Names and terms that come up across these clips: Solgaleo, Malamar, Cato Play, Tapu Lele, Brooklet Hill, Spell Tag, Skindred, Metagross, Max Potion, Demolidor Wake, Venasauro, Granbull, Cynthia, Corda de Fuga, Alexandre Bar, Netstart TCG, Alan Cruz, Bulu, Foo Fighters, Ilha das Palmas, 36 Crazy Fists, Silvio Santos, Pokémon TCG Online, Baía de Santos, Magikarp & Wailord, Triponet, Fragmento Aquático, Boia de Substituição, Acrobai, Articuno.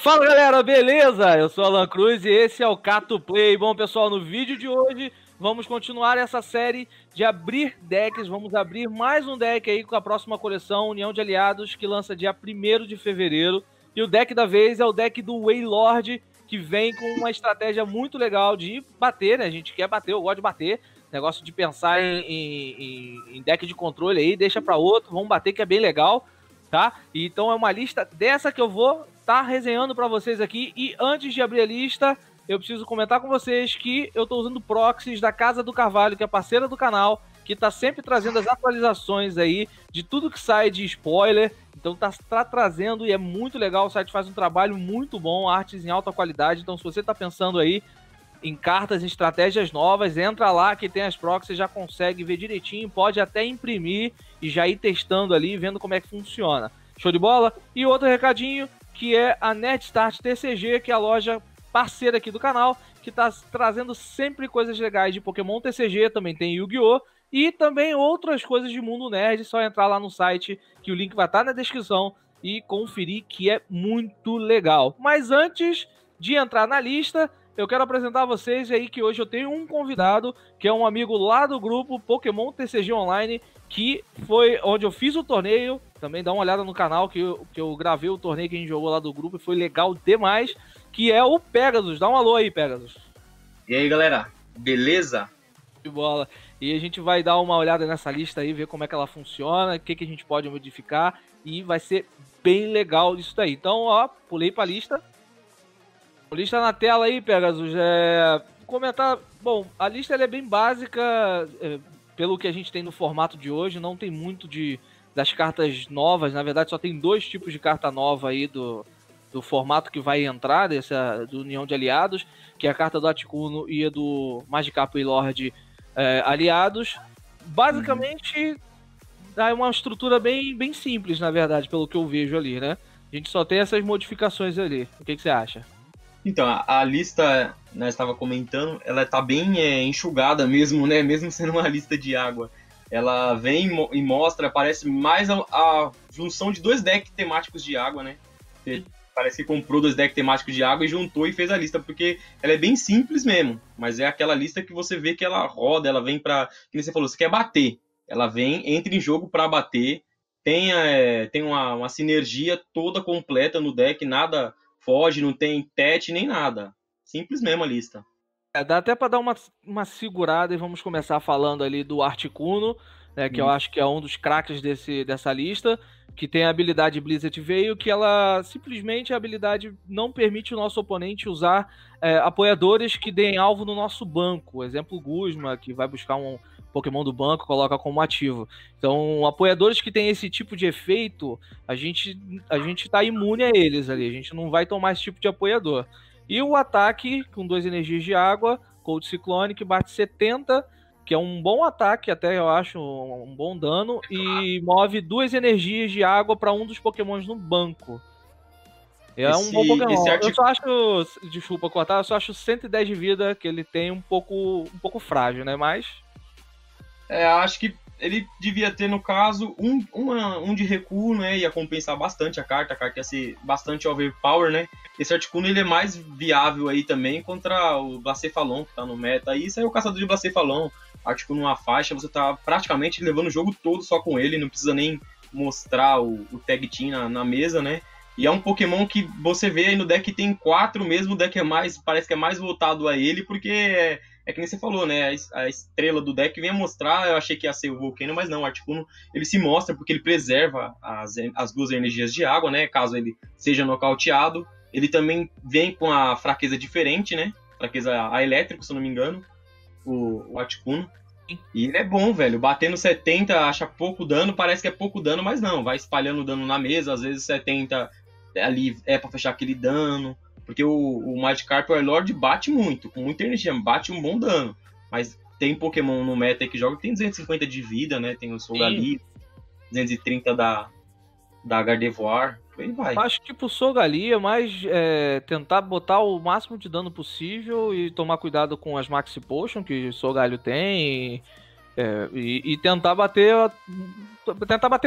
Fala galera, beleza? Eu sou Alan Cruz e esse é o Cato Play. Bom pessoal, no vídeo de hoje vamos continuar essa série de abrir decks. Vamos abrir mais um deck aí com a próxima coleção União de Aliados, que lança dia 1º de fevereiro. E o deck da vez é o deck do Wailord, que vem com uma estratégia muito legal de bater, né? A gente quer bater, eu gosto de bater. Negócio de pensar em deck de controle aí, deixa pra outro, vamos bater que é bem legal, tá? Então é uma lista dessa que eu vou tá resenhando para vocês aqui. E antes de abrir a lista, eu preciso comentar com vocês que eu tô usando proxies da Casa do Carvalho, que é parceira do canal, que tá sempre trazendo as atualizações aí de tudo que sai de spoiler. Então tá trazendo e é muito legal, o site faz um trabalho muito bom, artes em alta qualidade. Então se você tá pensando aí em cartas, em estratégias novas, entra lá que tem as proxies, já consegue ver direitinho, pode até imprimir e já ir testando ali, vendo como é que funciona. Show de bola? E outro recadinho, que é a Netstart TCG, que é a loja parceira aqui do canal, que tá trazendo sempre coisas legais de Pokémon TCG, também tem Yu-Gi-Oh! E também outras coisas de mundo nerd. Só entrar lá no site, que o link vai estar na descrição, e conferir que é muito legal. Mas antes de entrar na lista, eu quero apresentar a vocês aí que hoje eu tenho um convidado, que é um amigo lá do grupo Pokémon TCG Online, que foi onde eu fiz o torneio. Também dá uma olhada no canal que eu gravei o torneio que a gente jogou lá do grupo e foi legal demais, que é o Pegasus. Dá um alô aí, Pegasus. E aí, galera? Beleza? De bola. E a gente vai dar uma olhada nessa lista aí, ver como é que ela funciona, o que, que a gente pode modificar, e vai ser bem legal isso daí. Então, ó, pulei pra lista. Lista na tela aí, Pegasus. Comentar. Bom, a lista ela é bem básica, pelo que a gente tem no formato de hoje. Não tem muito das cartas novas. Na verdade, só tem dois tipos de carta nova aí do formato que vai entrar, do União de Aliados, que é a carta do Articuno e a do Magikarp e Wailord Aliados. Basicamente, dá uma estrutura bem simples, na verdade, pelo que eu vejo ali, né? A gente só tem essas modificações ali. O que você acha? Então, a lista, né, estava comentando, ela tá bem enxugada mesmo, né? Mesmo sendo uma lista de água. Ela vem e mostra, parece mais a junção de dois decks temáticos de água, né? Parece que comprou dois decks temáticos de água e juntou e fez a lista, porque ela é bem simples mesmo. Mas é aquela lista que você vê que ela roda, ela vem pra... Como você falou, você quer bater. Ela vem, entra em jogo pra bater. Tem uma sinergia toda completa no deck, nada... Foge, não tem tete nem nada. Simples mesmo a lista. Dá até para dar uma segurada e vamos começar falando ali do Articuno, né, que eu acho que é um dos craques dessa lista, que tem a habilidade Blizzard Veil, que ela simplesmente, a habilidade não permite o nosso oponente usar apoiadores que deem alvo no nosso banco. Exemplo, Guzma, que vai buscar um Pokémon do banco, coloca como ativo. Então, apoiadores que tem esse tipo de efeito, a gente tá imune a eles ali. A gente não vai tomar esse tipo de apoiador. E o ataque, com 2 energias de água, Cold Cyclone, que bate 70, que é um bom ataque, até eu acho, um bom dano, e move 2 energias de água para um dos Pokémons no banco. É um bom Pokémon. Eu só acho, desculpa cortar, eu só acho 110 de vida, que ele tem um pouco frágil, né? Mas... acho que ele devia ter, no caso, um de recuo, né? Ia compensar bastante a carta ia ser bastante overpower, né? Esse Articuno, ele é mais viável aí também contra o Blacephalon, que tá no meta. Aí saiu o caçador de Blacephalon, Articuno numa faixa, você tá praticamente levando o jogo todo só com ele, não precisa nem mostrar o tag team na mesa, né? E é um Pokémon que você vê aí no deck tem 4 mesmo, o deck parece que é mais voltado a ele, porque é que nem você falou, né? A estrela do deck vem a mostrar, eu achei que ia ser o Volcanion, mas não, o Articuno, ele se mostra porque ele preserva as 2 energias de água, né? Caso ele seja nocauteado. Ele também vem com a fraqueza diferente, né? Fraqueza a elétrico, se eu não me engano, o Articuno. E ele é bom, velho. Batendo 70, acha pouco dano, parece que é pouco dano, mas não. Vai espalhando dano na mesa, às vezes 70 ali é pra fechar aquele dano. Porque o Magikarp e o Wailord bate muito, com muita energia, bate um bom dano. Mas tem Pokémon no meta que joga que tem 250 de vida, né? Tem o Solgaleo, 230 da Gardevoir, aí vai. Eu acho que pro Solgaleo é mais tentar botar o máximo de dano possível e tomar cuidado com as Max Potion que o Solgaleo tem e tentar bater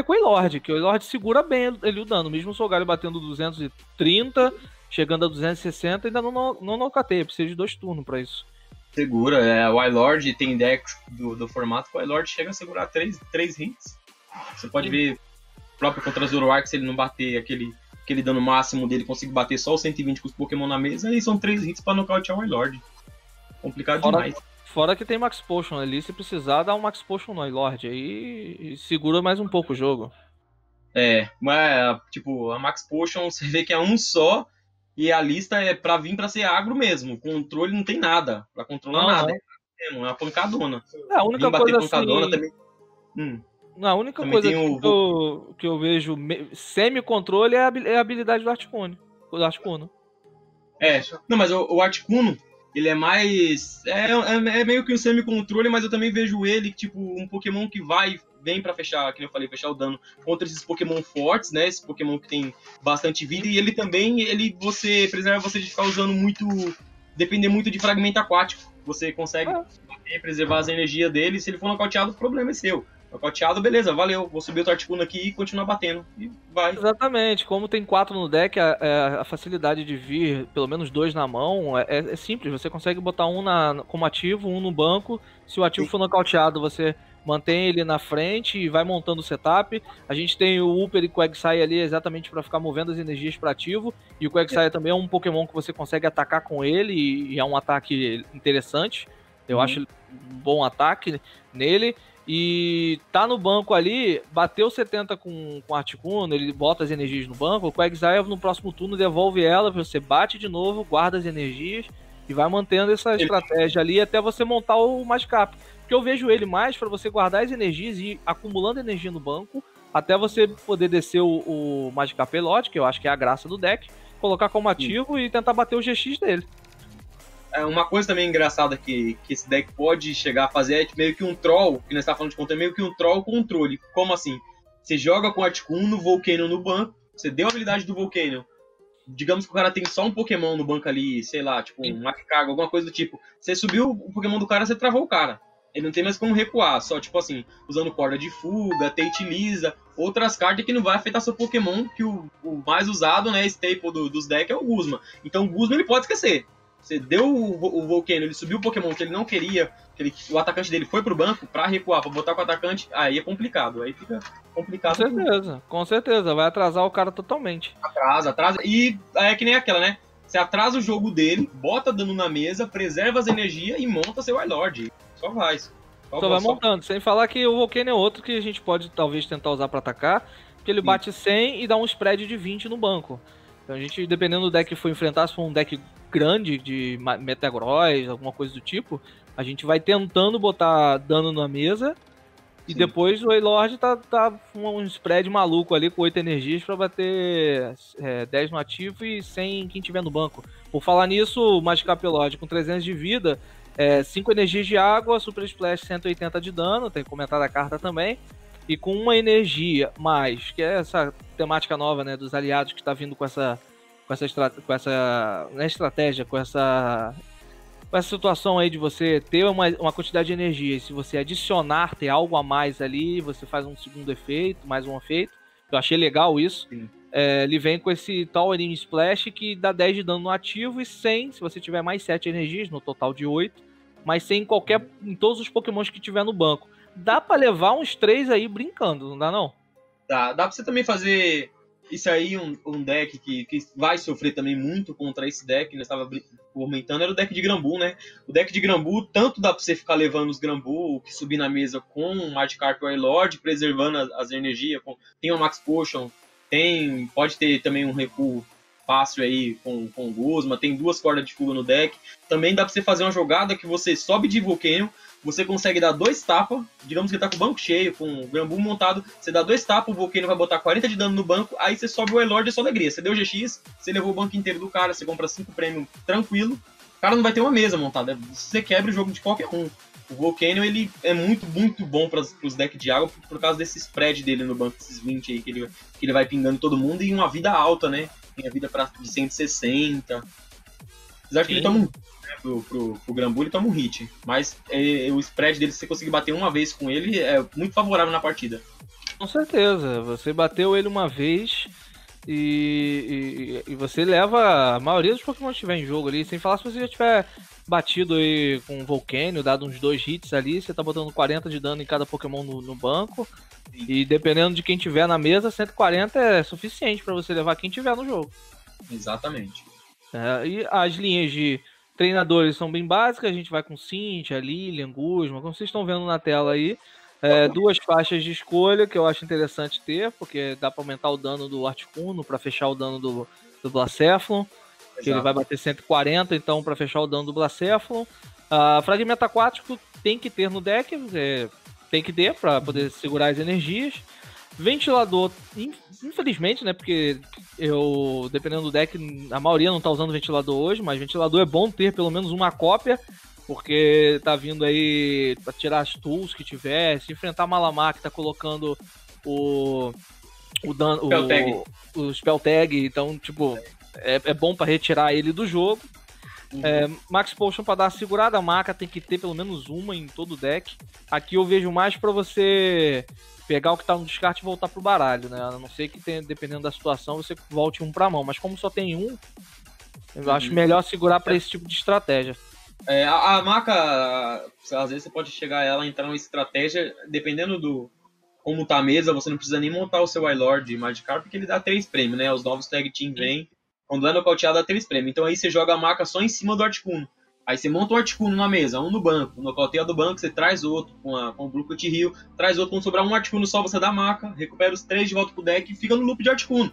com o Wailord, que o Wailord segura bem ele o dano. Mesmo o Solgaleo batendo 230, chegando a 260, ainda não nocatei, precisa de 2 turnos pra isso. Segura, é, o Wailord tem decks do formato, o Wailord chega a segurar 3 hits. Você pode ver, próprio contra Zoroark, se ele não bater aquele dano máximo dele, consegue bater só os 120 com os Pokémon na mesa, aí são 3 hits pra nocautear o Wailord. Complicado demais. Fora que tem Max Potion ali, se precisar, dá um Max Potion no Wailord, aí segura mais um pouco o jogo. É, mas, tipo, a Max Potion, você vê que é um só, e a lista é pra vir pra ser agro mesmo. Controle não tem nada, pra controlar nada. É uma pancadona. A única coisa pancadona assim... também... A única também coisa que eu vejo semi-controle é a habilidade do Articuno. É, não, mas o Articuno, ele é mais... É meio que um semi-controle, mas eu também vejo ele, tipo, um Pokémon que vai... Vem pra fechar, que eu falei, fechar o dano contra esses Pokémon fortes, né? Esse Pokémon que tem bastante vida. E ele também, você preserva você de ficar usando muito... Depender muito de fragmento aquático. Você consegue preservar as energias dele. Se ele for nocauteado, o problema é seu. Nocauteado, beleza, valeu. Vou subir o Articuno aqui e continuar batendo. E vai. Exatamente. Como tem 4 no deck, a facilidade de vir pelo menos 2 na mão é simples. Você consegue botar um como ativo, um no banco. Se o ativo for nocauteado, você... Mantém ele na frente e vai montando o setup. A gente tem o Upper e o Quagsire ali exatamente para ficar movendo as energias para ativo. E o Quagsire também é um Pokémon que você consegue atacar com ele e é um ataque interessante. Eu acho um bom ataque nele. E tá no banco ali, bateu 70 com Articuno, ele bota as energias no banco. O Quagsire no próximo turno devolve ela, você bate de novo, guarda as energias e vai mantendo essa estratégia ali até você montar o Magikarp. Porque eu vejo ele mais para você guardar as energias e ir acumulando energia no banco até você poder descer o Magikarp Lodge, que eu acho que é a graça do deck, colocar como ativo e tentar bater o GX dele. É, uma coisa também engraçada que esse deck pode chegar a fazer é meio que um troll, que nós estamos falando de conta, é meio que um troll controle. Como assim? Você joga com Articuno, Volcanion no banco, você deu a habilidade do Volcanion. Digamos que o cara tem só um Pokémon no banco ali, sei lá, tipo um Macago, alguma coisa do tipo. Você subiu o Pokémon do cara, você travou o cara. Ele não tem mais como recuar, só tipo assim, usando corda de fuga, teite lisa, outras cartas que não vai afetar seu Pokémon, que o mais usado, né, staple dos decks é o Guzma. Então o Guzma ele pode esquecer. Você deu o Volcano, ele subiu o Pokémon que ele não queria, o atacante dele foi pro banco pra recuar, pra botar com o atacante, aí é complicado, aí fica complicado. Com certeza, vai atrasar o cara totalmente. Atrasa, e é que nem aquela, né? Você atrasa o jogo dele, bota dano na mesa, preserva as energias e monta seu Wailord. Só vai montando, sem falar que o Volcano é outro que a gente pode talvez tentar usar pra atacar, porque ele bate 100 e dá um spread de 20 no banco. Então a gente, dependendo do deck que for enfrentar, se for um deck grande de Metagross, alguma coisa do tipo, a gente vai tentando botar dano na mesa e depois o Wailord tá um spread maluco ali com 8 energias pra bater 10 no ativo e 100 quem tiver no banco. Por falar nisso, o Magikarp Lodge com 300 de vida, 5 energias de água, Super Splash 180 de dano, tem comentado a carta também. E com uma energia mais, que é essa temática nova, né, dos aliados que está vindo com essa situação aí de você ter uma quantidade de energia e se você adicionar, ter algo a mais ali, você faz um segundo efeito, mais um efeito. Eu achei legal isso. É, ele vem com esse Towering Splash que dá 10 de dano no ativo e 100, se você tiver mais 7 energias, no total de 8, mas 100 em todos os Pokémons que tiver no banco. Dá pra levar uns 3 aí brincando, não dá não? Dá pra você também fazer isso aí, um deck que vai sofrer também muito contra esse deck, nós estávamos comentando, era o deck de Granbull, né? O deck de Granbull, tanto dá pra você ficar levando os Granbull, que subir na mesa com o Magikarp e o Wailord, preservando as energias, tem o Max Potion, pode ter também um recuo fácil aí com o Guzma, tem 2 cordas de fuga no deck, também dá pra você fazer uma jogada que você sobe de Volcanion, você consegue dar 2 tapas, digamos que ele tá com o banco cheio, com o Granbull montado, você dá 2 tapas, o Volcano vai botar 40 de dano no banco, aí você sobe o Wailord, é só alegria. Você deu o GX, você levou o banco inteiro do cara, você compra 5 prêmios tranquilo, o cara não vai ter uma mesa montada, você quebra o jogo de qualquer um. O Volcano, ele é muito, muito bom para os decks de água por causa desse spread dele no banco, esses 20 aí que ele vai pingando todo mundo e uma vida alta, né? Tem a vida de 160, apesar que ele toma um... Pro Granbull ele toma um hit, mas o spread dele, se você conseguir bater uma vez com ele, é muito favorável na partida. Com certeza, você bateu ele uma vez, E você leva a maioria dos Pokémon que tiver em jogo ali, sem falar se você já tiver batido aí com o Volcanion, dado uns 2 hits ali, você tá botando 40 de dano em cada Pokémon no banco. E dependendo de quem tiver na mesa, 140 é suficiente pra você levar quem tiver no jogo. Exatamente. É, e as linhas de treinadores são bem básicas, a gente vai com Cynthia, Lilian, Guzma, como vocês estão vendo na tela aí. É, 2 faixas de escolha que eu acho interessante ter, porque dá pra aumentar o dano do Articuno, pra fechar o dano do Blacephalon, que ele vai bater 140, então pra fechar o dano do Blacephalon. Fragmento Aquático tem que ter no deck, tem que ter pra poder segurar as energias. Ventilador, infelizmente, né, porque eu, dependendo do deck, a maioria não tá usando ventilador hoje, mas ventilador é bom ter pelo menos uma cópia, porque tá vindo aí pra tirar as tools que tiver, se enfrentar Malamar, que tá colocando o spell tag, então, tipo, é bom pra retirar ele do jogo. Uhum. É, Max Potion pra dar a segurada, a maca tem que ter pelo menos uma em todo o deck. Aqui eu vejo mais pra você pegar o que tá no descarte e voltar pro baralho, né? A não ser que tenha, dependendo da situação, você volte um pra mão, mas como só tem um, eu acho melhor segurar pra esse tipo de estratégia. É, a maca, às vezes você pode chegar ela, entrar numa estratégia, dependendo do como tá a mesa, você não precisa nem montar o seu Wailord Magikarp, porque ele dá 3 prêmios, né? Os novos tag team vêm, quando é nocauteado dá 3 prêmios. Então aí você joga a maca só em cima do Articuno. Aí você monta um Articuno na mesa, um no banco, nocauteia do banco, você traz outro com o Blue Cut Hill, traz outro, quando sobrar um Articuno só, você dá a maca, recupera os 3 de volta pro deck e fica no loop de Articuno.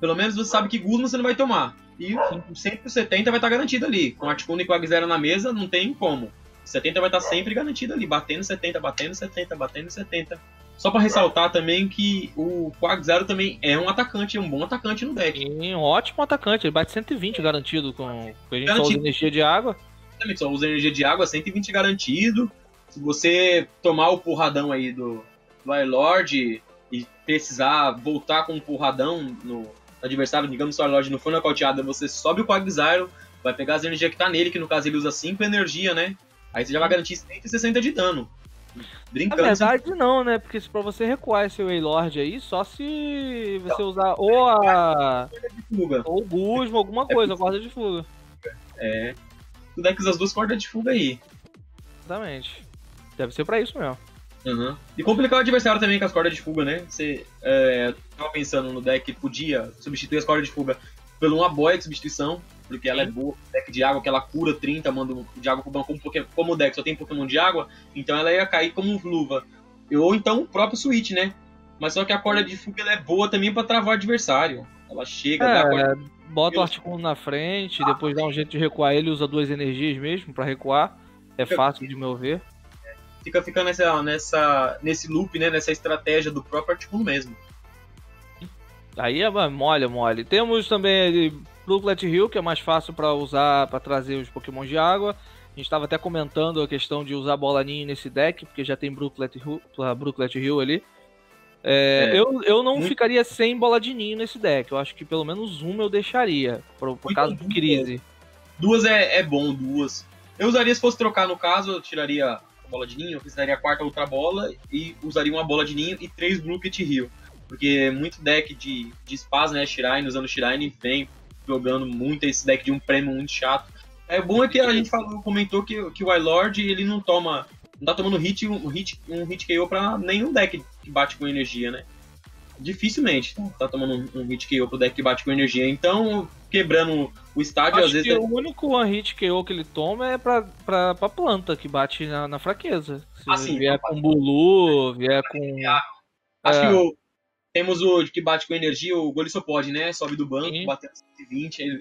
Pelo menos você sabe que Guzma você não vai tomar. E 170 vai estar garantido ali. Com Articuno e Quagsire na mesa, não tem como. 70 vai estar sempre garantido ali. Batendo 70, batendo 70, batendo 70. Só pra ressaltar também que o Quagsire também é um atacante, é um bom atacante no deck. Sim, um ótimo atacante. Ele bate 120 garantido com... Porque a gente só usa energia de água. Exatamente, só usa energia de água, 120 garantido. Se você tomar o porradão aí do Wailord e precisar voltar com o porradão no adversário, digamos, sua loja não foi nocauteada, você sobe o Quagsire, vai pegar as energias que tá nele, que no caso ele usa 5 energia, né? Aí você já vai garantir 160 de dano. Brincando. Na verdade assim, não, né? Porque pra você recuar esse Wailord aí, só se você usar ou a... ou o Guzma, alguma coisa, a corda de fuga. É. Tu deve usar as 2 cordas de fuga aí. Exatamente. Deve ser pra isso mesmo. Uhum. E complicar o adversário também com as cordas de fuga, né? Você tava pensando no deck que podia substituir as cordas de fuga por uma boia de substituição, porque ela é boa, deck de água, que ela cura 30, manda de água pro banco, como o deck só tem Pokémon de água, então ela ia cair como luva. Ou então o próprio switch, né? Mas só que a corda de fuga ela é boa também pra travar o adversário. Ela chega, dá a corda... bota o Articuno na frente, depois dá um jeito de recuar ele, usa 2 energias mesmo pra recuar. É fácil de meu ver. Fica ficando nesse loop, né? Nessa estratégia do próprio Articuno mesmo. Aí é mole. Temos também Brooklet Hill, que é mais fácil para usar, para trazer os Pokémon de água. A gente estava até comentando a questão de usar Bola Ninho nesse deck, porque já tem Brooklet Hill ali. Eu não ficaria sem Bola de Ninho nesse deck. Eu acho que pelo menos uma eu deixaria, por causa do crise. Duas é bom, duas. Eu usaria se fosse trocar, no caso, eu tiraria... Bola de Ninho, eu precisaria a 4ª Ultra Bola e usaria uma Bola de Ninho e 3 Blue Cut Hill. Porque muito deck de spas, né, Shiraini, usando Shiraini, vem jogando muito esse deck de um prêmio muito chato. É bom é que a gente comentou que o Wailord, ele não tá tomando hit KO pra nenhum deck que bate com energia, né? Dificilmente tá tomando um hit KO pro deck que bate com energia. Então, quebrando o estádio, acho às vezes... o único one hit KO que ele toma é pra planta, que bate na fraqueza. Se vier com Bulu, vier com... Acho que temos o que bate com energia, o Goli só pode, né? Sobe do banco, batendo 120,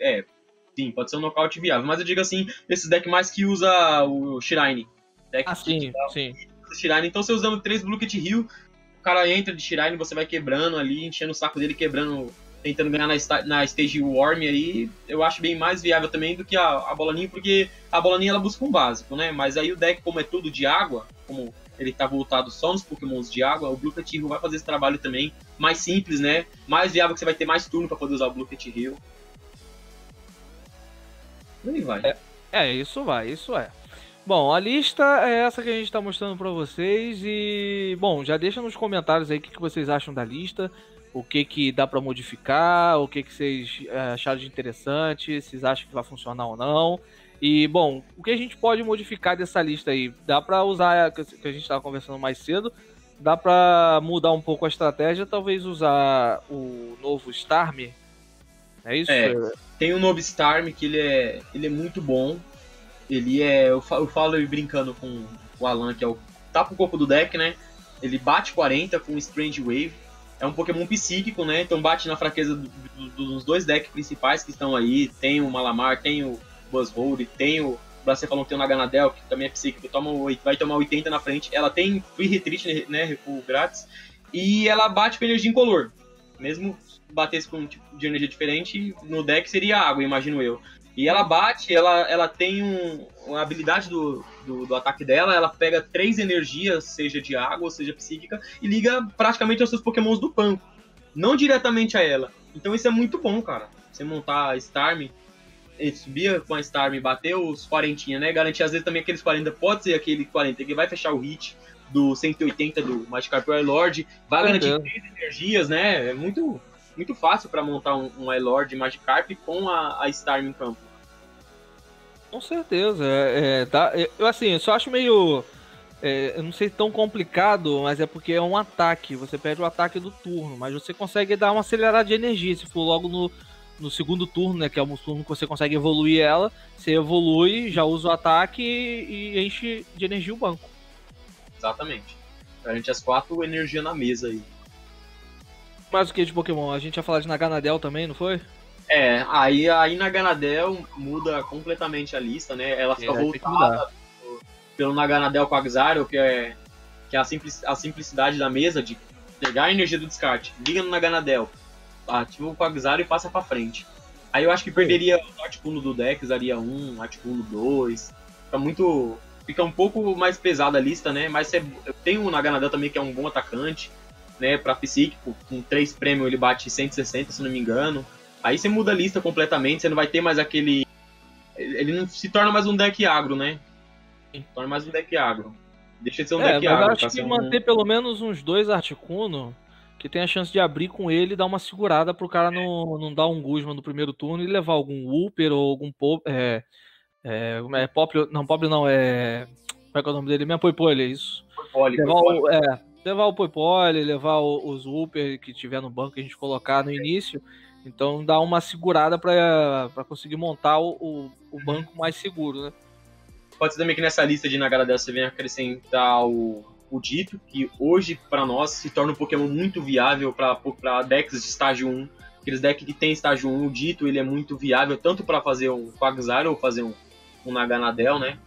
sim, pode ser um nocaute viável. Mas eu digo assim, esses decks mais que usa o Shiraini. Então, você usando 3 Blue Cut Hill... O cara entra de Shiraini, você vai quebrando ali, enchendo o saco dele, quebrando, tentando ganhar na Stage Warm aí. Eu acho bem mais viável também do que a Bolaninha, porque a Bolaninha ela busca um básico, né? Mas aí o deck, como é tudo de água, como ele tá voltado só nos Pokémons de água, o Blue Cut Hill vai fazer esse trabalho também, mais simples, né? Mais viável, que você vai ter mais turno pra poder usar o Blue Cut Hill. Aí vai. Isso é. Bom, a lista é essa que a gente está mostrando para vocês e, bom, já deixa nos comentários aí o que vocês acham da lista. o que que dá para modificar, o que que vocês acharam de interessante, vocês acham que vai funcionar ou não. E, bom, o que a gente pode modificar dessa lista aí? Dá para usar, que a gente estava conversando mais cedo, dá para mudar um pouco a estratégia, talvez usar o novo Starmie, é isso? É, tem um novo Starmie que ele é muito bom, eu falo brincando com o Alan, que é o tapa o corpo do deck, né? Ele bate 40 com Strange Wave, é um Pokémon psíquico, né? Então bate na fraqueza dos dois decks principais que estão aí, tem o Malamar, tem o Buzzhold, tem o Blacephalon, tem o Naganadel, que também é psíquico, vai tomar 80 na frente. Ela tem free retreat, né, recuo grátis, e ela bate com energia incolor. Mesmo batesse com um tipo de energia diferente, no deck seria água, imagino eu. E ela bate, ela tem uma habilidade do ataque dela, ela pega 3 energias, seja de água ou seja psíquica, e liga praticamente aos seus pokémons do banco, não diretamente a ela. Então isso é muito bom, cara, você montar a Starmie. Ele subia com a Starmie, bateu os 40, né? Garantia às vezes também aqueles 40, pode ser aquele 40 que vai fechar o hit do 180 do Magikarp Wailord, vai garantir 3 energias, né? É muito, muito fácil para montar um Wailord Magikarp com a Starmie em campo. Com certeza, tá. Eu assim, eu só acho meio, eu não sei, tão complicado, mas é porque é um ataque, você perde o ataque do turno, mas você consegue dar uma acelerada de energia se for logo no segundo turno, né, que é o turno que você consegue evoluir ela, você evolui, já usa o ataque e enche de energia o banco. Exatamente. Garante as 4 energias na mesa aí. Mas o que de Pokémon? A gente ia falar de Naganadel também, não foi? É, aí Naganadel muda completamente a lista, né, ela fica voltada pelo Naganadel Quagsire, que é a simplicidade da mesa de pegar a energia do descarte, liga no Naganadel, ativa o Quagsire e passa pra frente. Aí eu acho que perderia o Articuno do deck, usaria 1, Articuno 2. Fica um pouco mais pesada a lista, né? Mas tem o Naganadel também, que é um bom atacante, né? Pra psíquico, com 3 prêmios ele bate 160, se não me engano. Aí você muda a lista completamente, você não vai ter mais aquele... Ele não se torna mais um deck agro, né? Se torna mais um deck agro. Deixa de ser um deck agro. Eu acho que manter pelo menos uns 2 Articuno... que tem a chance de abrir com ele e dar uma segurada pro cara não dar um Guzma no primeiro turno e levar algum Wooper ou algum como é que é o nome dele mesmo? Poipole, é isso. Poipole, levar o Poipole, levar os Wooper que tiver no banco que a gente colocar no início. Então dá uma segurada para conseguir montar o banco mais seguro, né? Pode ser também que nessa lista de Naganadel você venha acrescentar o Ditto, que hoje para nós se torna um Pokémon muito viável para decks de estágio 1. Aqueles decks que tem estágio 1, o Ditto ele é muito viável tanto para fazer um Quagsire ou fazer um Naganadel, né?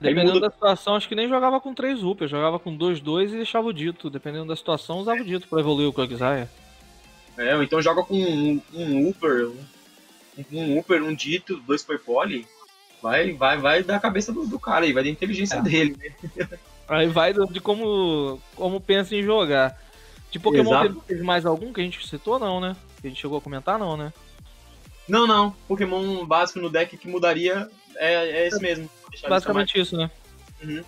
Dependendo da situação, acho que nem jogava com 3 UP, eu jogava com 2-2 e deixava o Ditto. Dependendo da situação, usava o Ditto para evoluir o Quagsire. É, ou então joga com um Wooper, um Ditto, 2 Poipole, vai da cabeça do cara aí, vai da inteligência dele, né? Aí vai de como pensa em jogar. De Pokémon teve mais algum que a gente citou, não, né? Que a gente chegou a comentar, não, né? Não. Pokémon básico no deck que mudaria é esse mesmo. Basicamente isso, né? Uhum.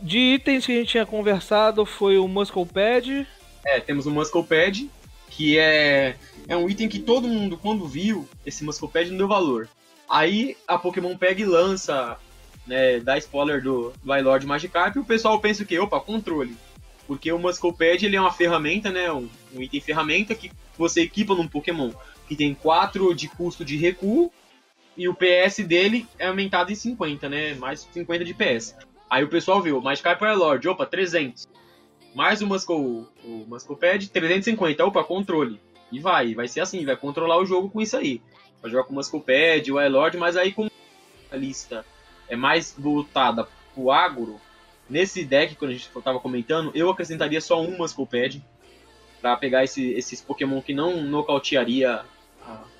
De itens que a gente tinha conversado foi o Muscle Pad. É, temos o Muscle Pad, que é um item que todo mundo, quando viu, esse Muscle Pad não deu valor. Aí a Pokémon pega e lança... né, da spoiler do Wailord Magikarp, e o pessoal pensa o quê? Opa, controle. Porque o Muscle Pad, ele é uma ferramenta, né, um item ferramenta que você equipa num Pokémon, que tem 4 de custo de recuo, e o PS dele é aumentado em 50, né, mais 50 de PS. Aí o pessoal viu, Magikarp Wailord, opa, 300. Mais o Muscle Pad, 350, opa, controle. E vai ser assim, vai controlar o jogo com isso aí. Vai jogar com o Muscle Pad, o Wailord, mas aí com a lista é mais voltada pro agro, nesse deck, quando a gente estava comentando, eu acrescentaria só um Muscle Pad para pegar esses Pokémon que não nocautearia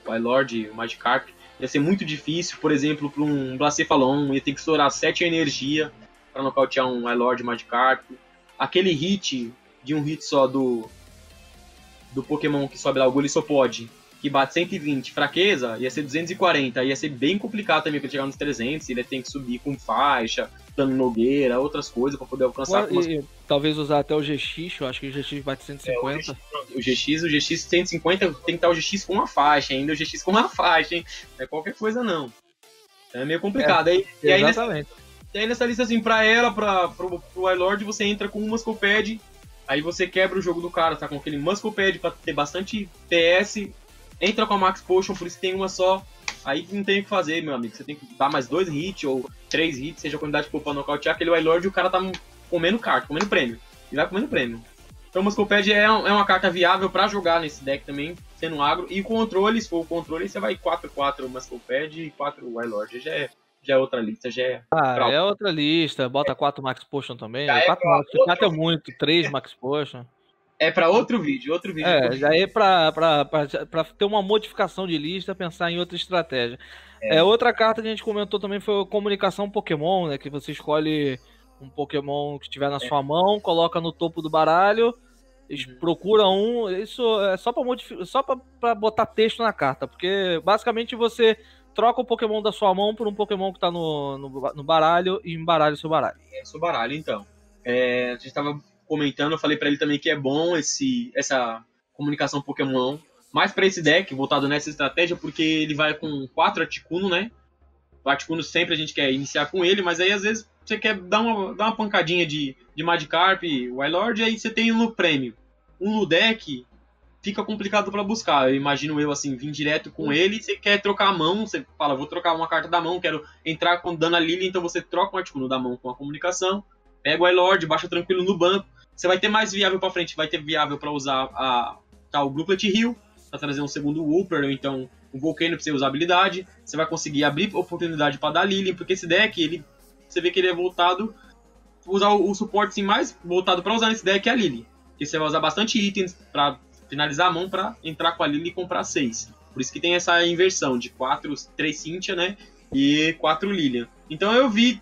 o Wailord, o Magikarp. Ia ser muito difícil, por exemplo, para um Blacephalon, ia ter que estourar 7 energia para nocautear um Wailord, Magikarp. Aquele hit de um hit só do Pokémon que sobe lá, o Gulisopod, que bate 120, fraqueza, ia ser 240, ia ser bem complicado também para chegar nos 300, ele tem que subir com faixa, dando nogueira, outras coisas para poder alcançar. Ué, e talvez usar até o GX, eu acho que o GX bate 150. É, o GX 150 tem que estar o GX com uma faixa ainda, o GX com uma faixa, hein? Não é qualquer coisa não. Então é meio complicado. É, e aí, exatamente. E aí nessa lista assim, pro Wailord, você entra com um Muscle Pad, aí você quebra o jogo do cara, tá com aquele Muscle Pad pra ter bastante PS, entra com a Max Potion, por isso tem uma só, aí não tem o que fazer, meu amigo, você tem que dar mais 2 hits ou 3 hits, seja a quantidade de poupa nocautear, aquele Wailord e o cara tá comendo carta, comendo prêmio, e vai comendo prêmio. Então o Muscle Pad é uma carta viável pra jogar nesse deck também, sendo agro, e controle, se for o controle, você vai 4-4 Muscle Pad e 4 Wailord, já é outra lista, já é... Ah, é outra lista, bota 4 Max Potion também, 4 é muito, 3 Max Potion. É pra outro vídeo. É, já é pra ter uma modificação de lista, pensar em outra estratégia. É. Outra carta que a gente comentou também foi a comunicação Pokémon, né, que você escolhe um Pokémon que tiver na sua mão, coloca no topo do baralho, procura um, isso é só pra modificar, só pra botar texto na carta, porque basicamente você... troca o Pokémon da sua mão por um Pokémon que tá no baralho e embaralha o seu baralho. É, seu baralho, então. É, a gente tava comentando, eu falei pra ele também que é bom essa comunicação Pokémon. Mais pra esse deck, voltado nessa estratégia, porque ele vai com 4 Articuno, né? O Articuno sempre a gente quer iniciar com ele, mas aí às vezes você quer dar uma pancadinha de Magikarp, Wailord, e aí você tem um no prêmio. Um no deck... fica complicado pra buscar, eu imagino eu assim, vim direto com ele, você quer trocar a mão, você fala, vou trocar uma carta da mão, quero entrar com dano a Lilian, então você troca um Articuno da mão com a comunicação, pega o Wailord, baixa tranquilo no banco, você vai ter mais viável pra frente, vai ter viável pra usar o Brooklet Hill, pra trazer um segundo Wooper, ou então um Volcanion pra você usar habilidade, você vai conseguir abrir oportunidade pra dar a Lilian, porque esse deck, você vê que ele é voltado, usar o suporte assim, mais voltado pra usar nesse deck é a Lilian, porque você vai usar bastante itens pra finalizar a mão para entrar com a Lily e comprar 6. Por isso que tem essa inversão de 3 Cynthia, né? E 4 Lilian. Então eu vi,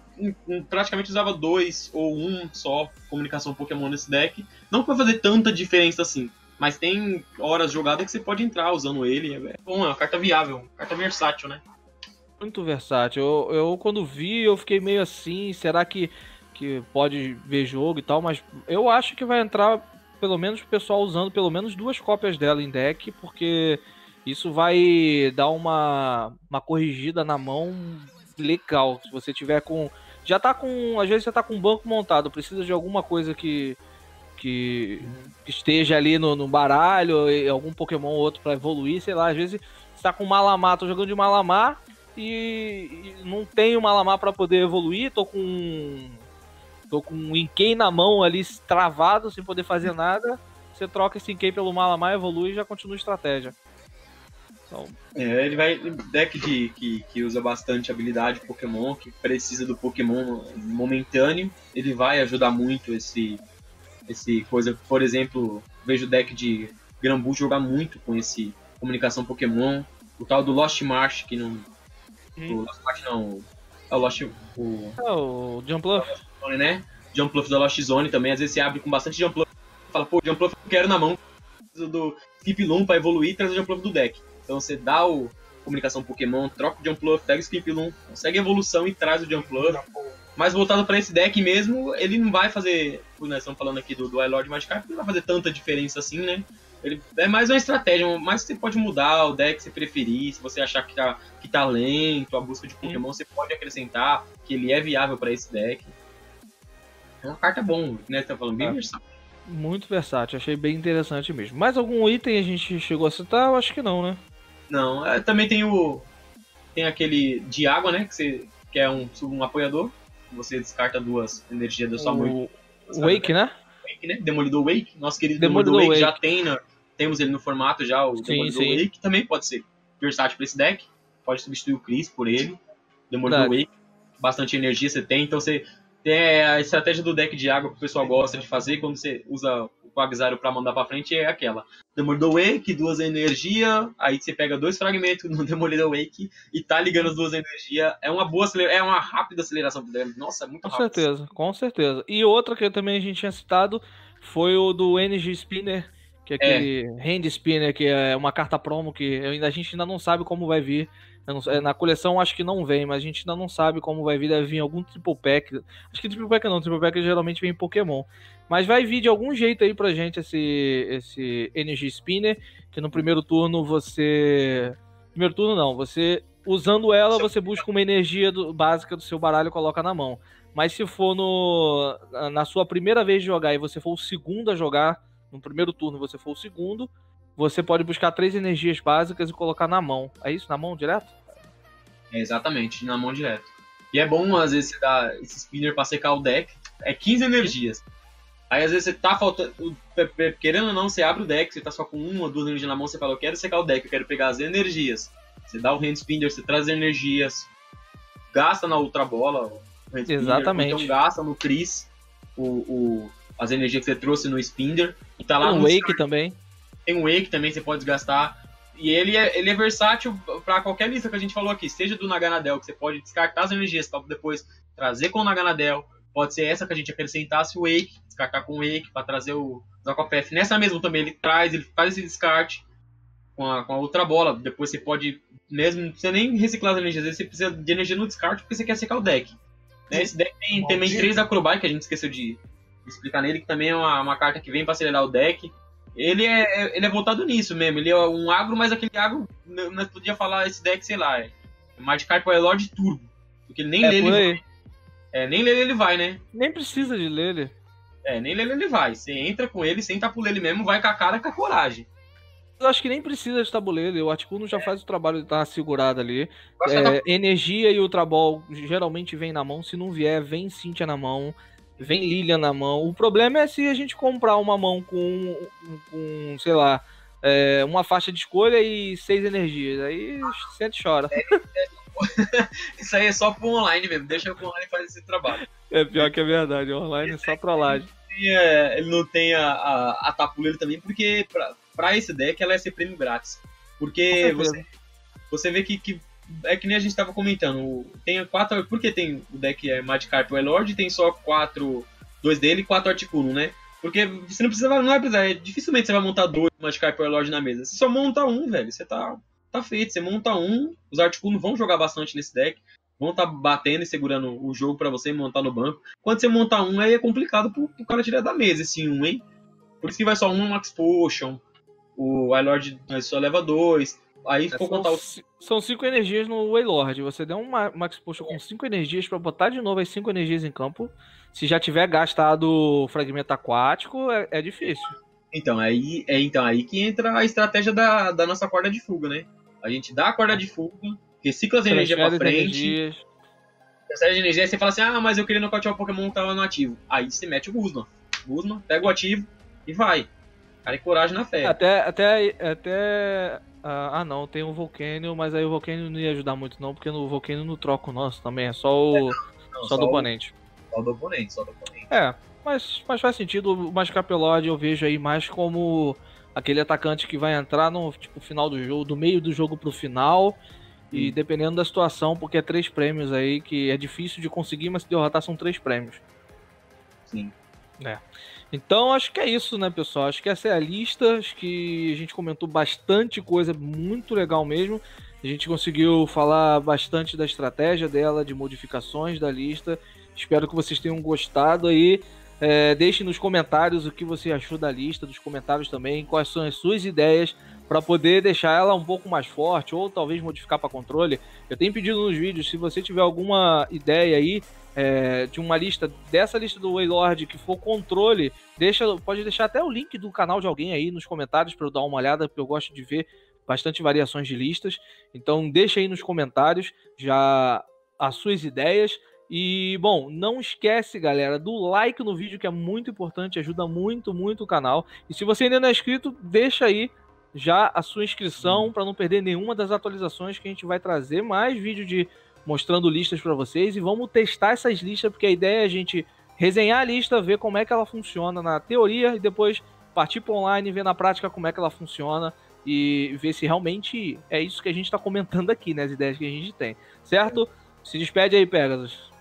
praticamente usava 2 ou 1 só comunicação Pokémon nesse deck. Não que vai fazer tanta diferença assim, mas tem horas jogadas que você pode entrar usando ele. É bom, é uma carta viável, uma carta versátil, né? Muito versátil. Eu quando vi, eu fiquei meio assim, será que pode ver jogo e tal? Mas eu acho que vai entrar... pelo menos o pessoal usando pelo menos 2 cópias dela em deck, porque isso vai dar uma corrigida na mão legal. Se você tiver com... já tá com... às vezes já tá com um banco montado, precisa de alguma coisa que esteja ali no baralho, algum Pokémon ou outro pra evoluir, sei lá. Às vezes você tá com Malamar, tô jogando de Malamar e não tenho Malamar pra poder evoluir, tô com um Inkei na mão ali, travado, sem poder fazer nada. Você troca esse Inkei pelo Malamar, evolui e já continua a estratégia. Então... ele vai... deck que usa bastante habilidade Pokémon, que precisa do Pokémon momentâneo, ele vai ajudar muito esse coisa. Por exemplo, vejo o deck de Granbull jogar muito com esse comunicação Pokémon. O tal do Lost Marsh, que não... O Lost Marsh não... É o Lost... o Jumpluff. Né? Jumpluff da Lost Zone também, às vezes você abre com bastante Jumpluff e fala, pô, Jumpluff eu quero na mão, preciso do Skip Loom pra evoluir e trazer o Jumpluff do deck. Então você dá o comunicação Pokémon, troca o Jumpluff, pega o Skip Loom, consegue a evolução e traz o Jumpluff. Mas voltado pra esse deck mesmo, ele não vai fazer, nós estamos falando aqui do Wailord Magikarp, ele não vai fazer tanta diferença assim, né? Ele é mais uma estratégia, mas você pode mudar o deck que você preferir, se você achar que tá lento, a busca de Pokémon, você pode acrescentar que ele é viável pra esse deck. É uma carta bom, né? Você tá falando bem versátil. Muito versátil, achei bem interessante mesmo. Mais algum item a gente chegou a citar? Eu acho que não, né? Não, também tem tem aquele de água, né? Que você quer um apoiador, você descarta 2 energias da sua mão. Wake, né? Wake, né? Demolidor Wake. Nosso querido Demolidor Wake já tem, temos ele no formato já, o Demolidor Wake. Também pode ser versátil pra esse deck, pode substituir o Chris por ele. Demolidor Wake, bastante energia você tem, então você... É a estratégia do deck de água que o pessoal gosta de fazer quando você usa o Quagsire pra mandar pra frente, é aquela. Demolidor Wake, 2 energia, aí você pega 2 fragmentos no Demolidor Wake e tá ligando as 2 energia. É uma boa aceleração, é uma rápida aceleração pro deck. Nossa, muito rápido. Com certeza. E outra que também a gente tinha citado foi o do Energy Spinner, que é aquele Hand Spinner, que é uma carta promo que a gente ainda não sabe como vai vir. Na coleção acho que não vem, mas a gente ainda não sabe como vai vir, deve vir algum Triple Pack. Acho que Triple Pack não, Triple Pack geralmente vem em Pokémon. Mas vai vir de algum jeito aí pra gente esse Energy Spinner, que no primeiro turno você... Primeiro turno não, você usando ela, você busca uma energia básica do seu baralho e coloca na mão. Mas se for na sua primeira vez de jogar e você for o segundo a jogar, no primeiro turno você for o segundo... Você pode buscar 3 energias básicas e colocar na mão. É isso? Na mão direto? É, exatamente, na mão direto. E é bom, às vezes, você dar esse spinner pra secar o deck. É 15 energias. Aí, às vezes, você tá faltando... Querendo ou não, você abre o deck, você tá só com 1 ou 2 energias na mão, você fala, eu quero secar o deck, eu quero pegar as energias. Você dá o hand spinner, você traz as energias, gasta na outra bola o hand spinner. Exatamente. Então, gasta no Chris as energias que você trouxe no spinner. E tá lá no Wake Star. Também. Tem um Wake também, você pode desgastar. E ele é versátil para qualquer lista que a gente falou aqui. Seja do Naganadel, que você pode descartar as energias para depois trazer com o Naganadel. Pode ser essa que a gente acrescentasse o Wake, descartar com o Wake para trazer o Zacopef. Nessa mesmo também, ele faz esse descarte com a outra bola. Depois você pode, mesmo não precisa nem reciclar as energias, às vezes você precisa de energia no descarte porque você quer secar o deck. Né? Esse deck tem também 3 Acrobai, que a gente esqueceu de explicar nele, que também é uma carta que vem para acelerar o deck. Ele é voltado nisso mesmo, ele é um agro, mas aquele agro, nós podia falar esse deck, sei lá, é Magikarp Wailord Turbo, porque nem lele ele vai. Nem lele ele vai, né? Nem precisa de lele. Nem lele ele vai, você entra com ele, sem Tapu Lele mesmo, vai com a cara, com a coragem. Eu acho que nem precisa de Tapu Lele, o Articuno já faz o trabalho de estar segurado ali. Energia e Ultra Ball geralmente vem na mão, se não vier, vem Cynthia na mão. Vem Lilian na mão. O problema é se a gente comprar uma mão com sei lá, uma faixa de escolha e 6 energias. Aí sente e chora. Isso aí é só pro online mesmo. Deixa pro online fazer esse trabalho. É pior que é verdade. Online é só pra laje. Ele não tem a Tapu Lele também, porque pra esse deck ela é ser prêmio grátis. Porque você vê que é que nem a gente tava comentando, tem 4, porque tem o deck Magikarp Wailord, tem só 4, 2 dele e 4 Articuno, né? Porque você não vai precisar, dificilmente você vai montar 2 Magikarp Wailord na mesa, você só monta um, velho, você tá feito, você monta um, os Articuno vão jogar bastante nesse deck, vão tá batendo e segurando o jogo pra você montar no banco, quando você monta um aí é complicado pro cara tirar da mesa esse um, hein? Por isso que vai só um Max Potion, o Wailord só leva 2, aí vou contar os... São 5 energias no Wailord. Você deu um Max Potion com 5 energias pra botar de novo as 5 energias em campo. Se já tiver gastado o Fragmento Aquático, é difícil. Então, aí que entra a estratégia da nossa Corda de Fuga, né? A gente dá a Corda de Fuga, recicla as energias pra frente. Recicla as energias, você fala assim, mas eu queria nocautear o Pokémon que tava no ativo. Aí você mete o Guzma, pega o ativo e vai. Cara, é coragem na fé. Não, tem o Volcanion, mas aí o Volcanion não ia ajudar muito não, porque no Volcanion não troca o nosso também, é só o do oponente. Só do oponente. Mas faz sentido, o Magikarp Wailord eu vejo aí mais como aquele atacante que vai entrar no tipo final do jogo, do meio do jogo pro final, e dependendo da situação, porque é 3 prêmios aí, que é difícil de conseguir, mas se derrotar são 3 prêmios. Sim. Então acho que é isso, né, pessoal? Acho que essa é a lista, acho que a gente comentou bastante coisa, muito legal mesmo. A gente conseguiu falar bastante da estratégia dela, de modificações da lista. Espero que vocês tenham gostado aí. Deixem nos comentários o que você achou da lista, dos comentários também, quais são as suas ideias para poder deixar ela um pouco mais forte ou talvez modificar para controle. Eu tenho pedido nos vídeos, se você tiver alguma ideia aí de uma lista, dessa lista do Wailord que for controle, pode deixar até o link do canal de alguém aí nos comentários para eu dar uma olhada, porque eu gosto de ver bastante variações de listas. Então deixa aí nos comentários já as suas ideias. E, bom, não esquece, galera, do like no vídeo, que é muito importante, ajuda muito, muito o canal. E se você ainda não é inscrito, deixa aí já a sua inscrição para não perder nenhuma das atualizações, que a gente vai trazer mais vídeo mostrando listas para vocês. E vamos testar essas listas, porque a ideia é a gente resenhar a lista, ver como é que ela funciona na teoria e depois partir para online e ver na prática como é que ela funciona e ver se realmente é isso que a gente está comentando aqui, né, as ideias que a gente tem, certo? Se despede aí, Pegasus.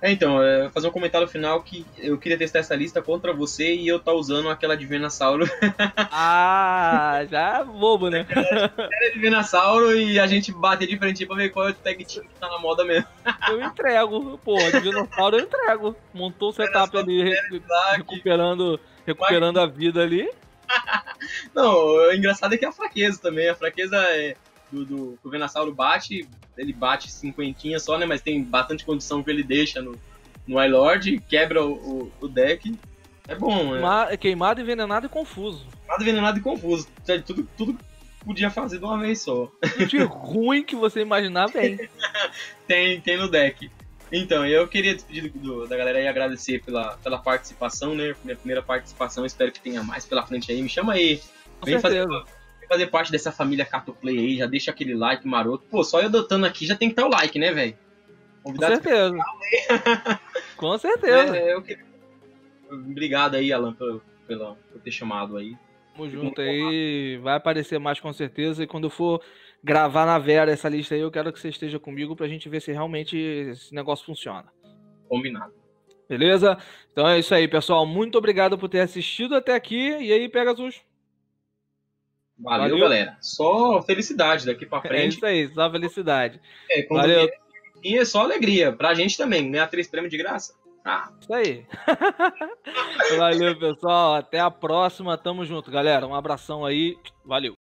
É, então, fazer um comentário final que eu queria testar essa lista contra você e eu tá usando aquela de Venasauro. Ah, já bobo, né? Era de Venasauro e a gente bater de frente pra ver qual é o tag team que tá na moda mesmo. Eu entrego, pô, de Venasauro eu entrego. Montou o setup ali, recuperando a vida ali. Não, o engraçado é que é a fraqueza também, a fraqueza é... O Venasauro bate, ele bate 50 só, né? Mas tem bastante condição que ele deixa no Wailord, quebra o deck. É bom, né? Queimado, envenenado e confuso. Queimado, envenenado e confuso. Tudo podia fazer de uma vez só. Tudo de ruim que você imaginar, bem. tem no deck. Então, eu queria despedir da galera e agradecer pela participação, né? Minha primeira participação, espero que tenha mais pela frente aí. Me chama aí. Vem fazer parte dessa família Catoplay aí, já deixa aquele like maroto. Pô, só eu dotando aqui já tem que estar o like, né, velho? Com certeza. Com certeza. Obrigado aí, Alan, por ter chamado aí. Tamo junto aí, vai aparecer mais com certeza. E quando eu for gravar na Vera essa lista aí, eu quero que você esteja comigo pra gente ver se realmente esse negócio funciona. Combinado. Beleza? Então é isso aí, pessoal. Muito obrigado por ter assistido até aqui. E aí, Pegasus? Valeu, galera. Só felicidade daqui pra frente. É isso aí, só felicidade. Valeu. E é só alegria, pra gente também, ganhar 3 prêmios de graça. Ah. Isso aí. Valeu, pessoal. Até a próxima. Tamo junto, galera. Um abração aí. Valeu.